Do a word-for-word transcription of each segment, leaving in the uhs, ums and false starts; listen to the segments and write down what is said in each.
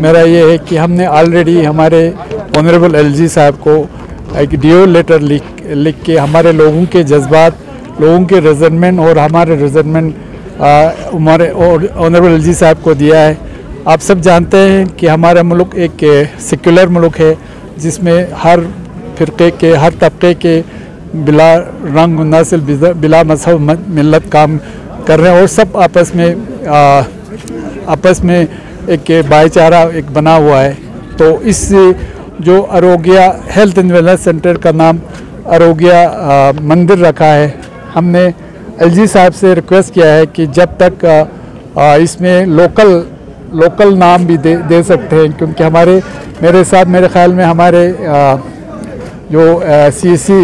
मेरा ये है कि हमने ऑलरेडी हमारे ऑनरेबल एलजी साहब को एक डियो लेटर लिख लिख के हमारे लोगों के जज्बात, लोगों के रिजर्मेंट और हमारे रिजर्मेंट हमारे ऑनरेबल एलजी साहब को दिया है। आप सब जानते हैं कि हमारा मुल्क एक सेक्युलर मुल्क है जिसमें हर फ़िरक़े के, हर तबके के बिला रंग नस्ल बिला मजहब मिल्लत काम कर रहे हैं और सब आपस में आ, आपस में एक भाईचारा एक बना हुआ है। तो इस जो Arogya health and wellness centre का नाम अरोग्य मंदिर रखा है, हमने एलजी साहब से रिक्वेस्ट किया है कि जब तक आ, इसमें लोकल लोकल नाम भी दे दे सकते हैं, क्योंकि हमारे मेरे साथ मेरे ख़्याल में हमारे आ, जो सी सी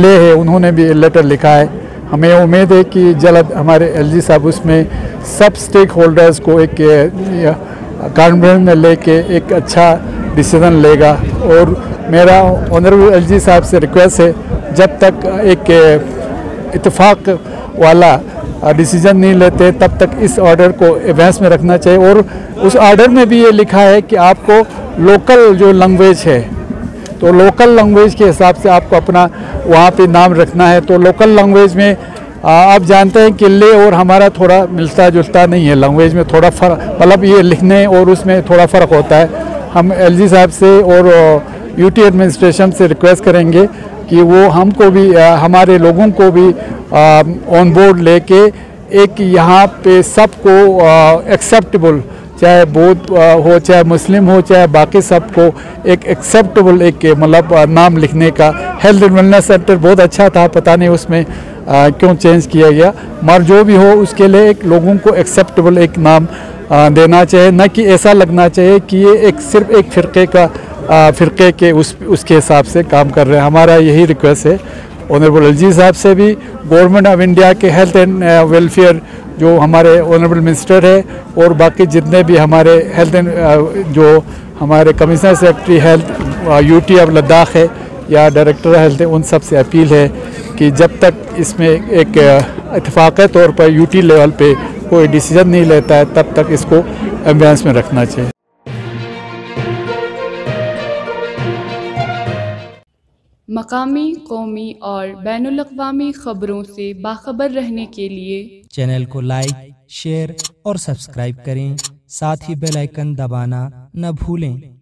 ले है उन्होंने भी लेटर लिखा है। हमें उम्मीद है कि जल्द हमारे एलजी साहब उसमें सब स्टेक होल्डर्स को एक कॉन्फ्रेंस में लेके एक अच्छा डिसीजन लेगा। और मेरा ऑनरेबल एलजी साहब से रिक्वेस्ट है जब तक एक इत्तेफाक वाला डिसीजन नहीं लेते तब तक इस ऑर्डर को एडवांस में रखना चाहिए। और उस ऑर्डर में भी ये लिखा है कि आपको लोकल जो लैंग्वेज है तो लोकल लैंग्वेज के हिसाब से आपको अपना वहाँ पे नाम रखना है। तो लोकल लैंग्वेज में आप जानते हैं कि ले और हमारा थोड़ा मिलता जुलता नहीं है, लैंग्वेज में थोड़ा फर्क, मतलब ये लिखने और उसमें थोड़ा फ़र्क होता है। हम एलजी साहब से और यूटी एडमिनिस्ट्रेशन से रिक्वेस्ट करेंगे कि वो हमको भी हमारे लोगों को भी ऑन बोर्ड लेके एक यहाँ पे सबको एक्सेप्टेबल, चाहे बौद्ध हो चाहे मुस्लिम हो चाहे बाकी सबको एक एक्सेप्टेबल एक मतलब नाम लिखने का। हेल्थ एंड वेलनेस सेंटर बहुत अच्छा था, पता नहीं उसमें आ, क्यों चेंज किया गया, मगर जो भी हो उसके लिए एक लोगों को एक्सेप्टेबल एक नाम आ, देना चाहिए, ना कि ऐसा लगना चाहिए कि ये एक सिर्फ एक फ़िरके का आ, फ़िरके के उस उसके हिसाब से काम कर रहे हैं। हमारा यही रिक्वेस्ट है ऑनरेबल एलजी साहब से भी, गवर्नमेंट ऑफ इंडिया के हेल्थ एंड वेलफेयर जो हमारे ऑनरेबल मिनिस्टर है और बाकी जितने भी हमारे हेल्थ एंड जो हमारे commissioner secretary health UT of Ladakh है या डायरेक्टर हेल्थ है, उन सब से अपील है कि जब तक इसमें एक इत्तेफाक तौर पर यूटी लेवल पे कोई डिसीजन नहीं लेता है तब तक इसको एम्बियंस में रखना चाहिए। मकामी, कौमी और बैनुल अक़वामी खबरों से बाखबर रहने के लिए चैनल को लाइक, शेयर और सब्सक्राइब करें। साथ ही बेल आइकन दबाना न भूलें।